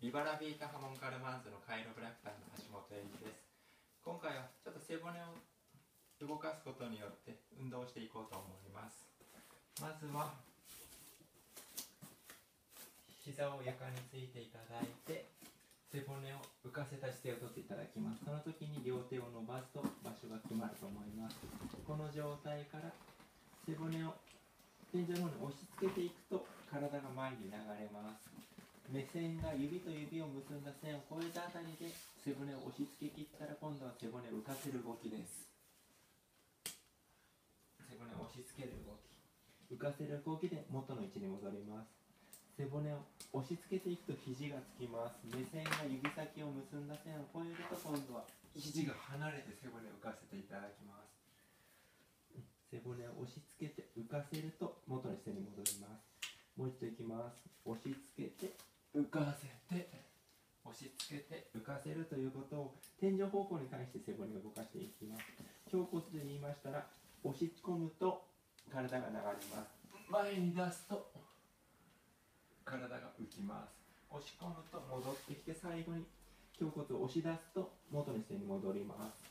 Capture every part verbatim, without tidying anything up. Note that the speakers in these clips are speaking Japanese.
リバラビータハモンカルマンズのカイロブラクターの橋本英樹です。今回はちょっと背骨を動かすことによって運動をしていこうと思います。まずは膝を床についていただいて、背骨を浮かせた姿勢をとっていただきます。その時に両手を伸ばすと場所が決まると思います。この状態から背骨を天井の方に押し付けていくと体が前に流れます。目線が指と指を結んだ線を越えたあたりで背骨を押し付け切ったら、今度は背骨を浮かせる動きです。背骨を押し付ける動き、浮かせる動きで元の位置に戻ります。背骨を押し付けていくと肘がつきます。目線が指先を結んだ線を越えると、今度は肘が離れて背骨を浮かせていただきます。背骨を押し付けて浮かせると元の姿勢に戻ります。もう一度いきます。押し付けて浮かせて、押し付けて浮かせるということを天井方向に対して背骨を動かしていきます。胸骨で言いましたら、押し込むと体が流れます。前に出すと体が浮きます。押し込むと戻ってきて、最後に胸骨を押し出すと元の姿勢に戻ります。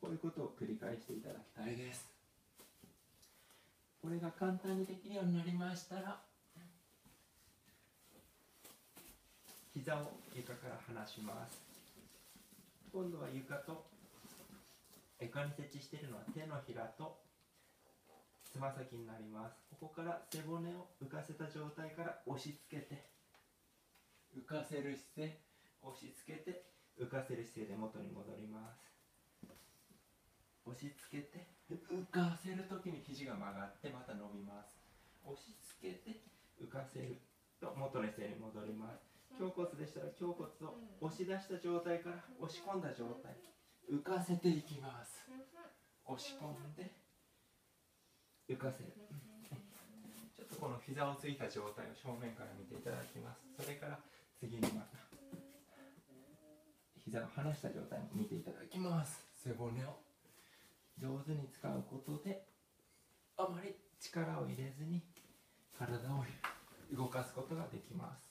こういうことを繰り返していただきたいです。これが簡単にできるようになりましたら、膝を床から離します。今度は床と床に設置しているのは手のひらとつま先になります。ここから背骨を浮かせた状態から押し付けて浮かせる姿勢、押し付けて浮かせる姿勢で元に戻ります。押し付けて浮かせるときに肘が曲がってまた伸びます。押し付けて浮かせると元の姿勢に戻ります。胸骨でしたら、胸骨を押し出した状態から押し込んだ状態、浮かせていきます。押し込んで浮かせる。ちょっとこの膝をついた状態を正面から見ていただきます。それから次にまた膝を離した状態も見ていただきます。背骨を上手に使うことで、あまり力を入れずに体を動かすことができます。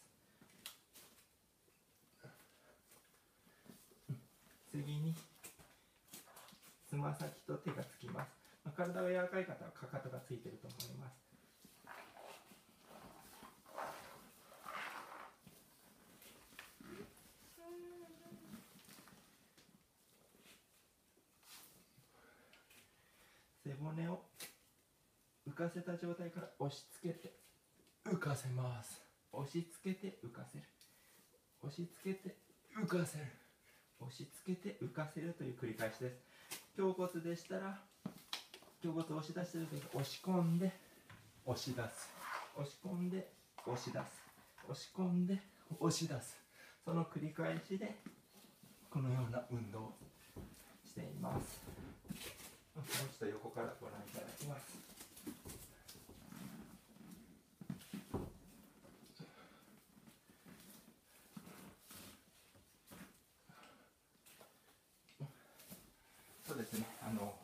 次につま先と手がつきます。まあ、体が柔らかい方はかかとがついていると思います。背骨を浮かせた状態から押し付けて浮かせます。押し付けて浮かせる、押し付けて浮かせる、押し付けて浮かせるという繰り返しです。胸骨でしたら、胸骨を押し出してるとき、押し込んで押し出す、押し込んで押し出す、押し込んで押し出す、その繰り返しでこのような運動をしています。もう一度横からご覧いただきます。そうですね、あの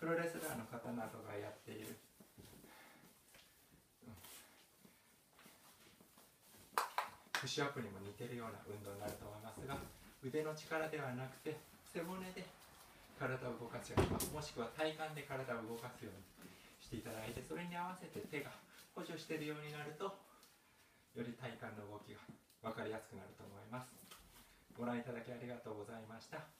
プロレスラーの方などがやっているプッシュアップにも似てるような運動になると思いますが、腕の力ではなくて背骨で体を動かすように、もしくは体幹で体を動かすようにしていただいて、それに合わせて手が補助しているようになると、より体幹の動きが分かりやすくなると思います。ご覧いただきありがとうございました。